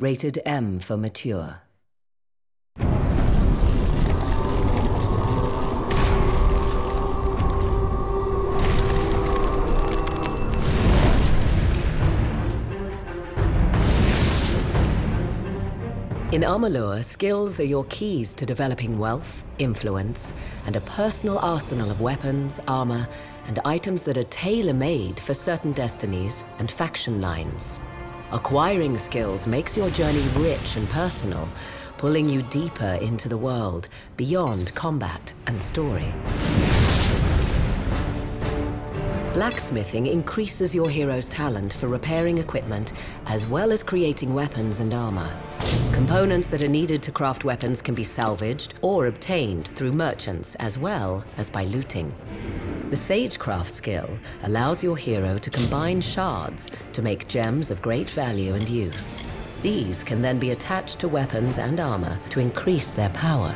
Rated M for mature. In Amalur, skills are your keys to developing wealth, influence, and a personal arsenal of weapons, armor, and items that are tailor-made for certain destinies and faction lines. Acquiring skills makes your journey rich and personal, pulling you deeper into the world, beyond combat and story. Blacksmithing increases your hero's talent for repairing equipment, as well as creating weapons and armor. Components that are needed to craft weapons can be salvaged or obtained through merchants, as well as by looting. The Sagecraft skill allows your hero to combine shards to make gems of great value and use. These can then be attached to weapons and armor to increase their power.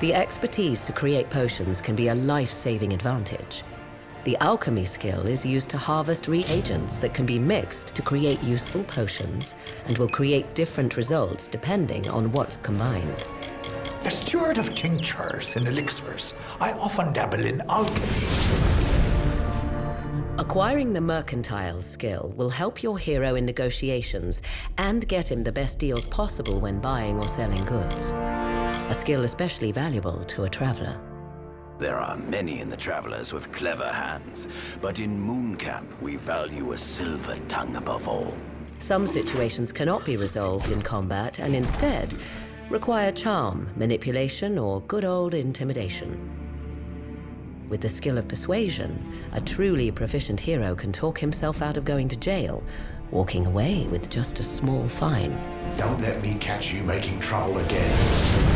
The expertise to create potions can be a life-saving advantage. The alchemy skill is used to harvest reagents that can be mixed to create useful potions and will create different results depending on what's combined. A steward of tinctures and elixirs, I often dabble in alchemy. Acquiring the mercantile skill will help your hero in negotiations and get him the best deals possible when buying or selling goods. A skill especially valuable to a traveler. There are many in the Travelers with clever hands, but in Moon Camp, we value a silver tongue above all. Some situations cannot be resolved in combat and instead require charm, manipulation, or good old intimidation. With the skill of persuasion, a truly proficient hero can talk himself out of going to jail, walking away with just a small fine. Don't let me catch you making trouble again.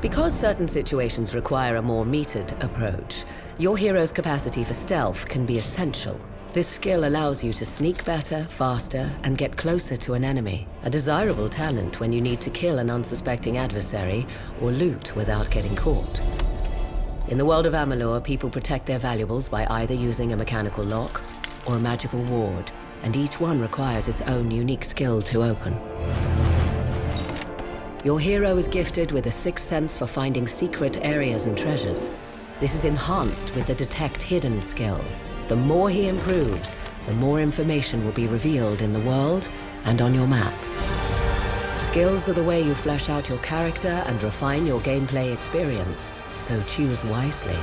Because certain situations require a more metered approach, your hero's capacity for stealth can be essential. This skill allows you to sneak better, faster, and get closer to an enemy. A desirable talent when you need to kill an unsuspecting adversary or loot without getting caught. In the world of Amalur, people protect their valuables by either using a mechanical lock or a magical ward, and each one requires its own unique skill to open. Your hero is gifted with a sixth sense for finding secret areas and treasures. This is enhanced with the Detect Hidden skill. The more he improves, the more information will be revealed in the world and on your map. Skills are the way you flesh out your character and refine your gameplay experience, so choose wisely.